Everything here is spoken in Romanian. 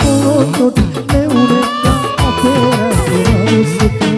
Apera, apera, apera, apera,